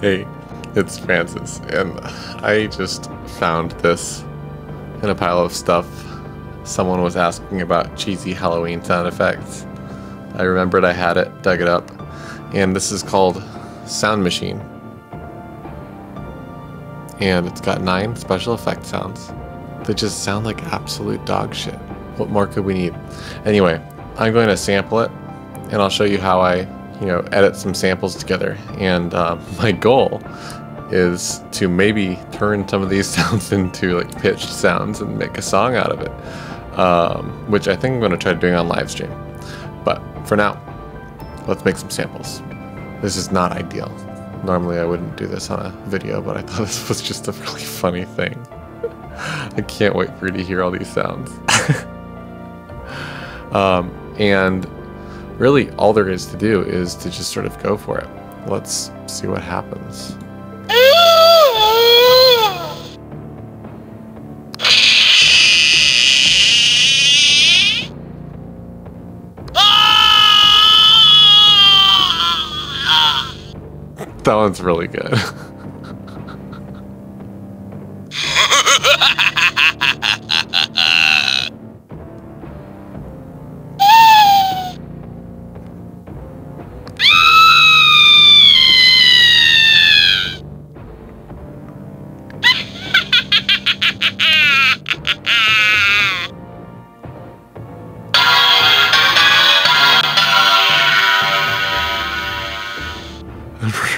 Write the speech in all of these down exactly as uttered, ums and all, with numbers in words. Hey, it's Francis, and I just found this in a pile of stuff. Someone was asking about cheesy Halloween sound effects. I remembered I had it, dug it up, and this is called Sound Machine. And it's got nine special effect sounds. They just sound like absolute dog shit. What more could we need? Anyway, I'm going to sample it, and I'll show you how I, you know, edit some samples together. And uh, my goal is to maybe turn some of these sounds into like pitched sounds and make a song out of it, um, which I think I'm going to try doing on live stream. But for now, let's make some samples. This is not ideal. Normally I wouldn't do this on a video, but I thought this was just a really funny thing. I can't wait for you to hear all these sounds. um, and really all there is to do is to just sort of go for it. Let's see what happens. That one's really good.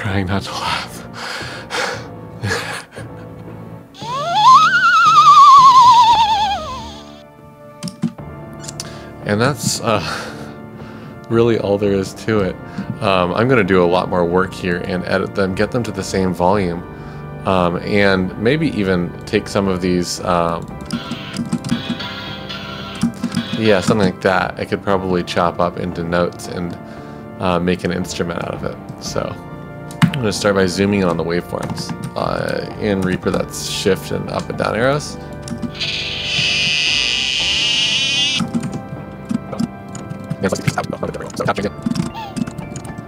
Trying not to laugh. And that's uh, really all there is to it. Um, I'm going to do a lot more work here and edit them, get them to the same volume, um, and maybe even take some of these. Um, yeah, something like that. I could probably chop up into notes and uh, make an instrument out of it. So. I'm going to start by zooming in on the waveforms. Uh, in Reaper, that's shift and up and down arrows.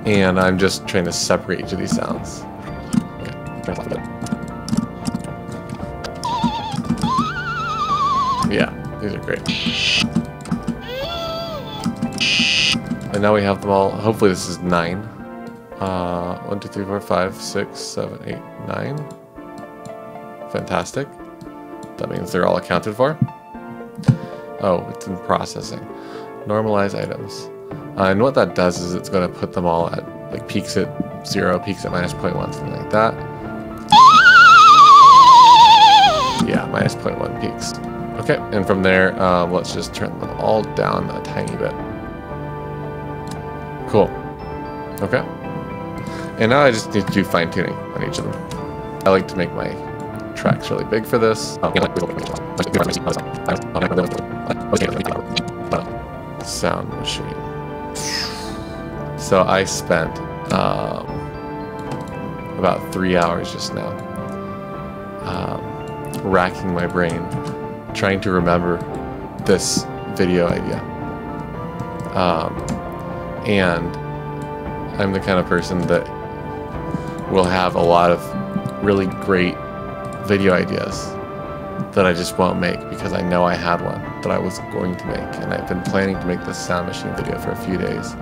And I'm just trying to separate each of these sounds. Yeah, these are great. And now we have them all. Hopefully this is nine. Uh, one, two, three, four, five, six, seven, eight, nine. Fantastic. That means they're all accounted for. Oh, it's in processing. Normalize items. Uh, and what that does is it's going to put them all at, like, peaks at zero, peaks at minus zero point one, something like that. Yeah, minus zero point one peaks. Okay, and from there, um, let's just turn them all down a tiny bit. Cool. Okay. And now I just need to do fine tuning on each of them. I like to make my tracks really big for this. Sound machine. So I spent um, about three hours just now um, racking my brain trying to remember this video idea. Um, and I'm the kind of person that will have a lot of really great video ideas that I just won't make because I know I had one that I was going to make, and I've been planning to make this sound machine video for a few days,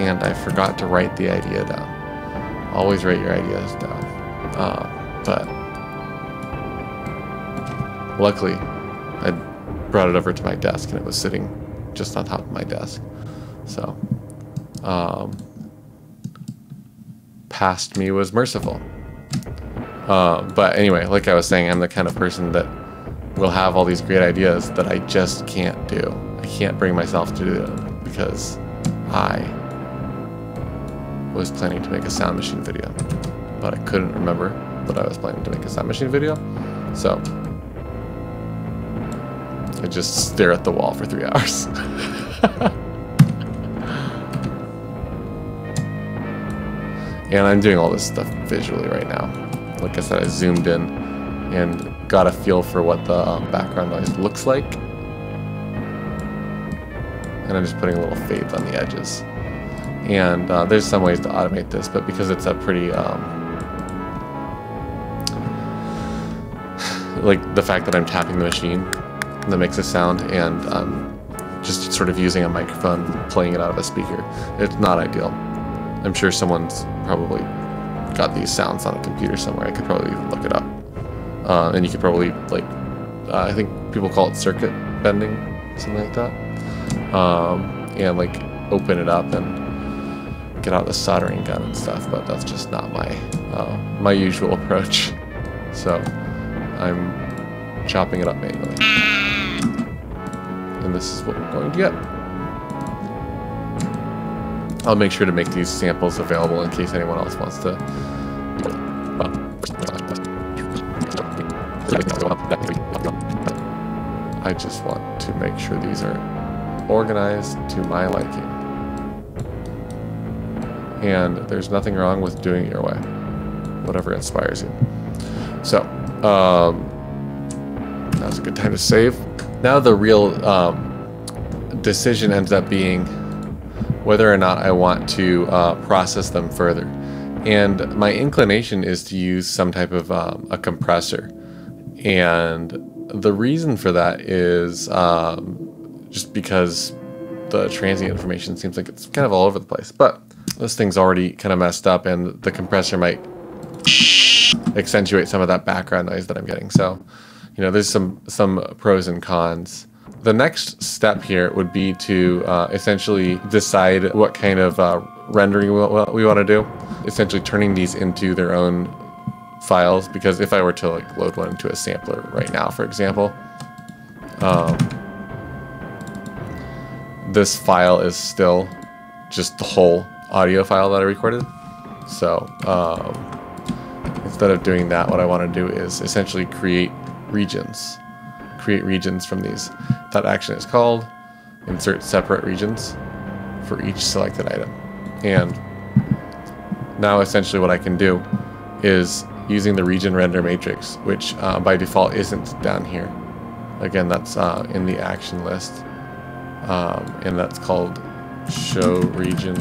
and I forgot to write the idea down. Always write your ideas down. Uh, but luckily, I brought it over to my desk, and it was sitting just on top of my desk. So, um... past me was merciful. Uh, but anyway, like I was saying, I'm the kind of person that will have all these great ideas that I just can't do. I can't bring myself to do them because I was planning to make a sound machine video, but I couldn't remember that I was planning to make a sound machine video. So I just stare at the wall for three hours. And I'm doing all this stuff visually right now. Like I said, I zoomed in and got a feel for what the um, background noise looks like. And I'm just putting little fades on the edges. And uh, there's some ways to automate this, but because it's a pretty um, like the fact that I'm tapping the machine that makes a sound, and um, just sort of using a microphone, playing it out of a speaker. It's not ideal. I'm sure someone's probably got these sounds on a computer somewhere. I could probably look it up. Uh, and you could probably, like, uh, I think people call it circuit bending, something like that. Um, and like open it up and get out the soldering gun and stuff, but that's just not my, uh, my usual approach. So I'm chopping it up manually. And this is what we're going to get. I'll make sure to make these samples available in case anyone else wants to. I just want to make sure these are organized to my liking. And there's nothing wrong with doing it your way, whatever inspires you. So, um, that was a good time to save. Now the real um, decision ends up being whether or not I want to uh, process them further. And my inclination is to use some type of um, a compressor. And the reason for that is um, just because the transient information seems like it's kind of all over the place. But this thing's already kind of messed up, and the compressor might accentuate some of that background noise that I'm getting. So, you know, there's some, some pros and cons. The next step here would be to uh, essentially decide what kind of uh, rendering we, we want to do, essentially turning these into their own files, because if I were to like load one into a sampler right now, for example, um, this file is still just the whole audio file that I recorded. So um, instead of doing that, what I want to do is essentially create regions. Create regions from these. That action is called insert separate regions for each selected item. And now essentially what I can do is using the region render matrix, which uh, by default isn't down here. Again, that's uh, in the action list, um, and that's called show region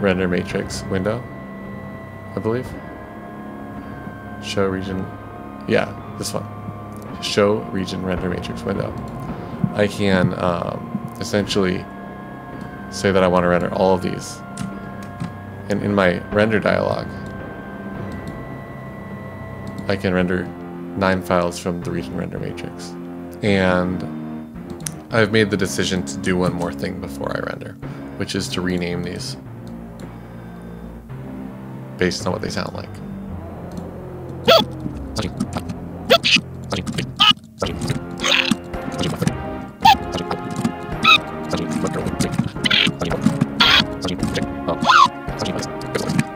render matrix window, I believe. Show region, yeah, this one. Show region render matrix window. I can um, essentially say that I want to render all of these, and in my render dialog I can render nine files from the region render matrix. And I've made the decision to do one more thing before I render, which is to rename these based on what they sound like.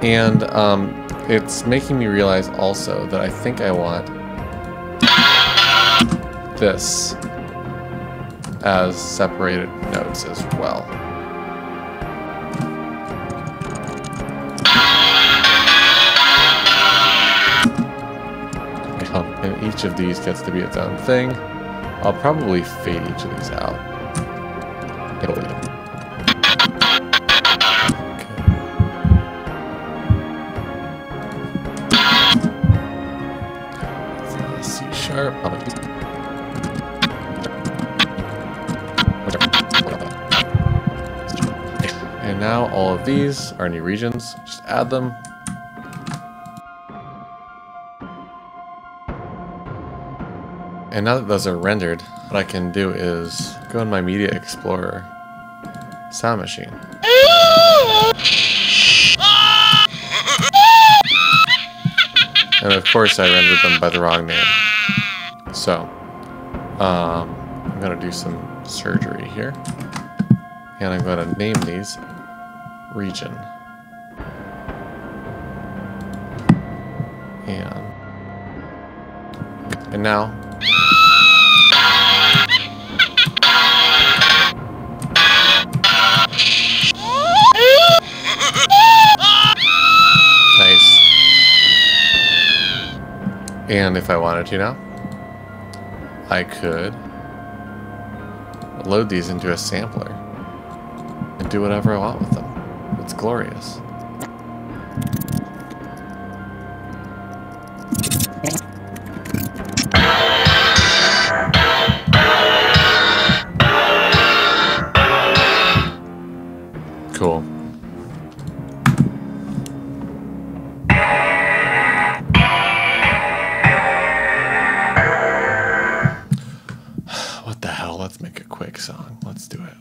And um, it's making me realize also that I think I want this as separated notes as well. And each of these gets to be its own thing. I'll probably fade each of these out. It'll And now all of these are new regions. Just add them. And now that those are rendered, what I can do is go in my Media Explorer, Sound Machine. And of course I rendered them by the wrong name. So, um, I'm going to do some surgery here, and I'm going to name these region, and, and now, nice, and if I wanted to now, I could load these into a sampler and do whatever I want with them. It's glorious. Cool. What the hell? Let's make a quick song. Let's do it.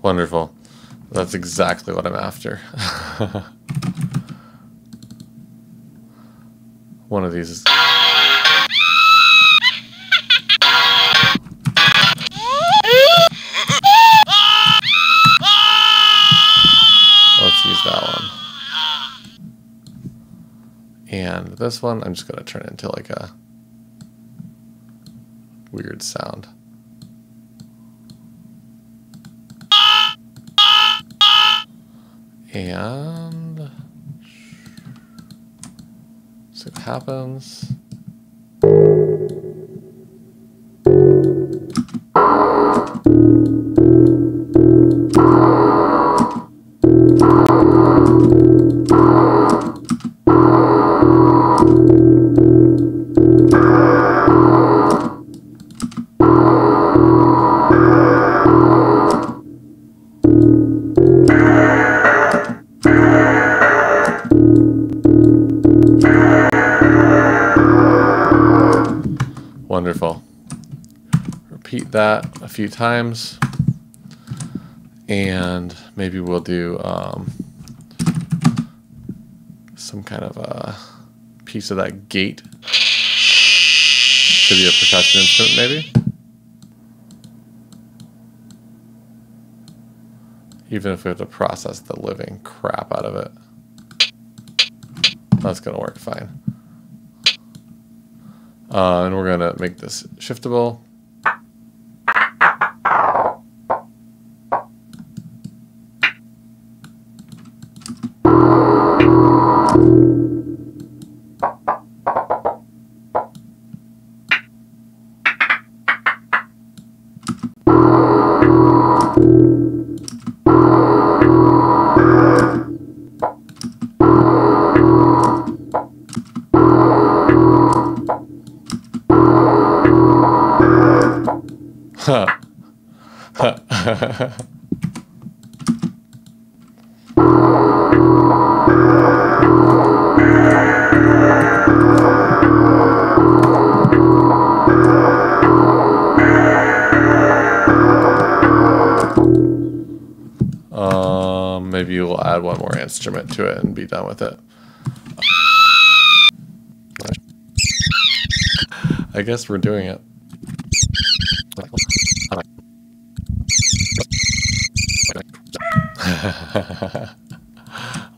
Wonderful. That's exactly what I'm after. One of these is... Let's use that one. And this one, I'm just going to turn it into like a weird sound. And see what happens. Wonderful. Repeat that a few times, and maybe we'll do um, some kind of a piece of that gate. Could be a percussion instrument, maybe. Even if we have to process the living crap out of it, that's gonna work fine. Uh, and we're going to make this shiftable. um, maybe we'll add one more instrument to it and be done with it. I guess we're doing it.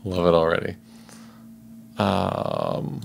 Love it already. Um,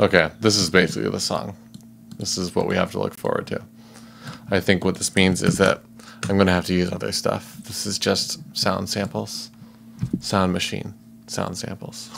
Okay, this is basically the song. This is what we have to look forward to. I think what this means is that I'm going to have to use other stuff. This is just sound samples. Sound machine. Sound samples.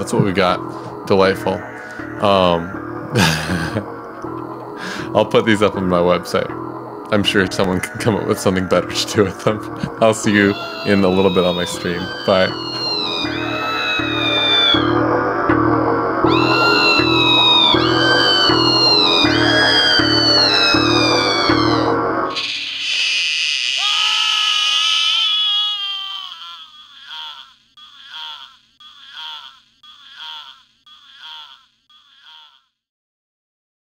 That's what we got. Delightful. Um, I'll put these up on my website. I'm sure someone can come up with something better to do with them. I'll see you in a little bit on my stream. Bye.